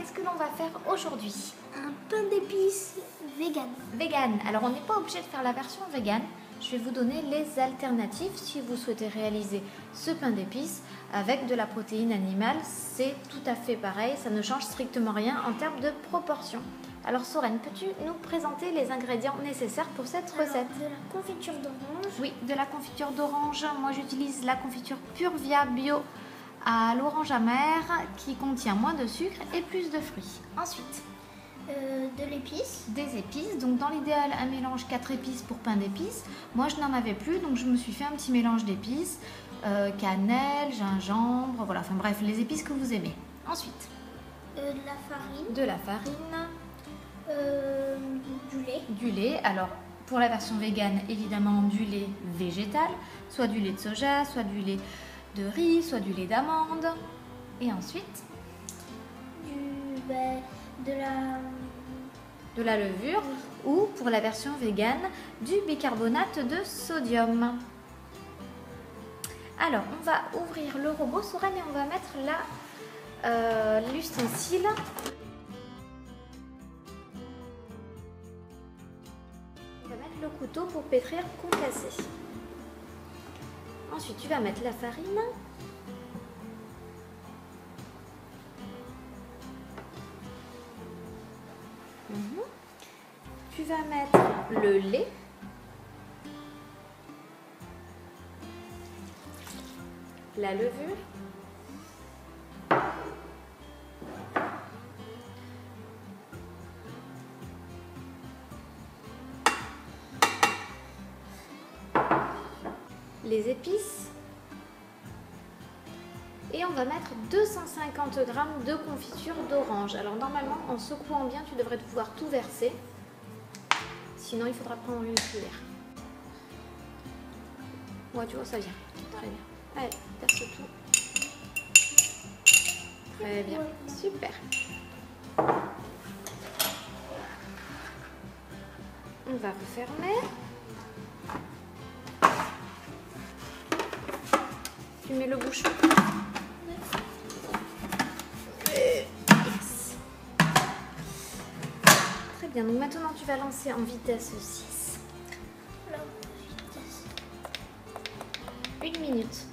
qu'est-ce que l'on va faire aujourd'hui? Un pain d'épices vegan. Vegan. Alors on n'est pas obligé de faire la version vegan. Je vais vous donner les alternatives si vous souhaitez réaliser ce pain d'épices avec de la protéine animale. C'est tout à fait pareil, ça ne change strictement rien en termes de proportion. Alors Soren, peux-tu nous présenter les ingrédients nécessaires pour cette recette? De la confiture d'orange. Oui, de la confiture d'orange. Moi j'utilise la confiture Purvia Bio à l'orange amère qui contient moins de sucre et plus de fruits. Ensuite, de l'épice. Des épices, donc dans l'idéal un mélange 4 épices pour pain d'épices. Moi je n'en avais plus donc je me suis fait un petit mélange d'épices, cannelle, gingembre, voilà, enfin bref, les épices que vous aimez. Ensuite, de la farine. De la farine. Du lait. Du lait, alors pour la version végane évidemment du lait végétal, soit du lait de soja, soit du lait de riz, soit du lait d'amande. Et ensuite de la levure, oui. Ou pour la version végane du bicarbonate de sodium. Alors on va ouvrir le robot Soren et on va mettre l'ustensile. On va mettre le couteau pour pétrir, concasser. Ensuite tu vas mettre la farine. Tu vas mettre le lait. La levure. Les épices. Et on va mettre 250 g de confiture d'orange. Alors normalement, en secouant bien, tu devrais pouvoir tout verser. Sinon, il faudra prendre une cuillère. Ouais, tu vois, ça vient. Très bien. Allez, verse tout. Très bien. Super. On va refermer. Tu mets le bouchon. Très bien, donc maintenant tu vas lancer en vitesse 6. Voilà, vitesse. 1 minute.